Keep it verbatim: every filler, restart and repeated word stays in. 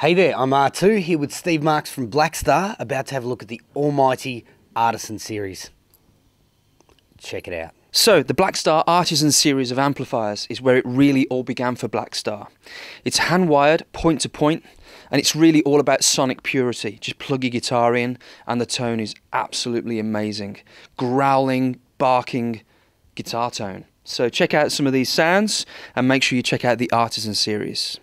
Hey there, I'm R two here with Steve Marks from Blackstar, about to have a look at the almighty Artisan series. Check it out. So the Blackstar Artisan series of amplifiers is where it really all began for Blackstar. It's hand wired, point to point, and it's really all about sonic purity. Just plug your guitar in and the tone is absolutely amazing. Growling, barking guitar tone. So check out some of these sounds and make sure you check out the Artisan series.